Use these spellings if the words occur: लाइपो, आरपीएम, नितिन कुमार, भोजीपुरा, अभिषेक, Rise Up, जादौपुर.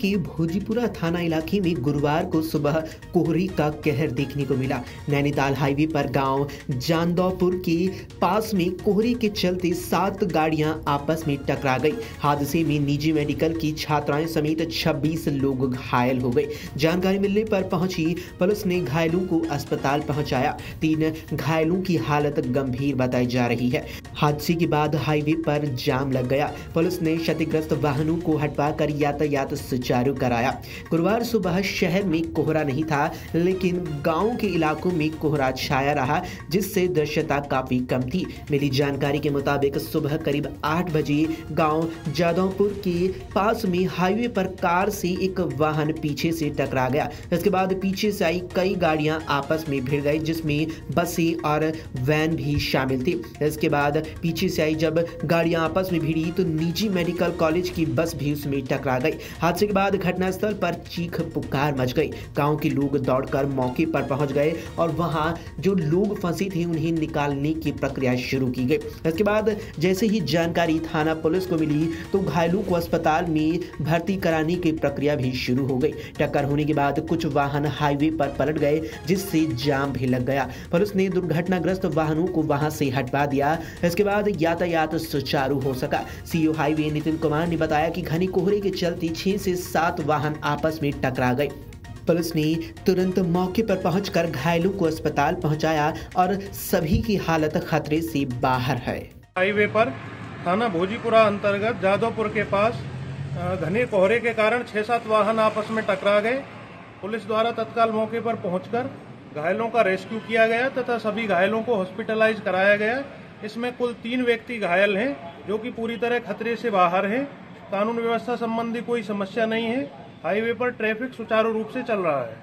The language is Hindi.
के भोजीपुरा थाना इलाके में गुरुवार को सुबह कोहरे का कहर देखने को मिला। नैनीताल हाईवे पर गांव जादौपुर के पास में कोहरे के चलते 7 गाड़ियां आपस में टकरा गई। हादसे में निजी मेडिकल की छात्राएं समेत 26 लोग घायल हो गए। जानकारी मिलने पर पहुंची पुलिस ने घायलों को अस्पताल पहुंचाया। 3 घायलों की हालत गंभीर बताई जा रही है। हादसे के बाद हाईवे पर जाम लग गया। पुलिस ने क्षतिग्रस्त वाहनों को हटवाकर यातायात सुचारू कराया। गुरुवार सुबह शहर में कोहरा नहीं था, लेकिन गांव के इलाकों में कोहरा छाया रहा, जिससे दृश्यता काफी कम थी। मिली जानकारी के मुताबिक सुबह करीब 8 बजे गांव जादौपुर के पास में हाईवे पर कार से एक वाहन पीछे से टकरा गया। इसके बाद पीछे से आई कई गाड़ियां आपस में भिड़ गई, जिसमें बसें और वैन भी शामिल थी। इसके बाद पीछे से आई जब गाड़ियां आपस में भिड़ी तो निजी मेडिकल कॉलेज की बस भी उसमें टकरा गई। हादसे के बाद घटनास्थल पर चीख पुकार मच गई। गांव के लोग दौड़कर मौके पर पहुंच गए और वहां जो लोग फंसे थे उन्हें निकालने की प्रक्रिया शुरू की गई। इसके बाद जैसे ही जानकारी थाना पुलिस को मिली तो घायलों को अस्पताल में भर्ती कराने की प्रक्रिया भी शुरू हो गई। टक्कर होने के बाद कुछ वाहन हाईवे पर पलट गए, जिससे जाम भी लग गया। पुलिस ने दुर्घटनाग्रस्त वाहनों को वहां से हटवा दिया। इसके बाद यातायात सुचारू हो सका। सीओ हाईवे नितिन कुमार ने बताया कि घने कोहरे के चलते 6 से 7 वाहन आपस में टकरा गए। पुलिस ने तुरंत मौके पर पहुंचकर घायलों को अस्पताल पहुंचाया और सभी की हालत खतरे से बाहर है। हाईवे पर थाना भोजीपुरा अंतर्गत जादौपुर के पास घने कोहरे के कारण 6-7 वाहन आपस में टकरा गए। पुलिस द्वारा तत्काल मौके पर पहुंचकर घायलों का रेस्क्यू किया गया तथा सभी घायलों को हॉस्पिटलाइज कराया गया। इसमें कुल 3 व्यक्ति घायल हैं, जो कि पूरी तरह खतरे से बाहर हैं। कानून व्यवस्था संबंधी कोई समस्या नहीं है। हाईवे पर ट्रैफिक सुचारू रूप से चल रहा है।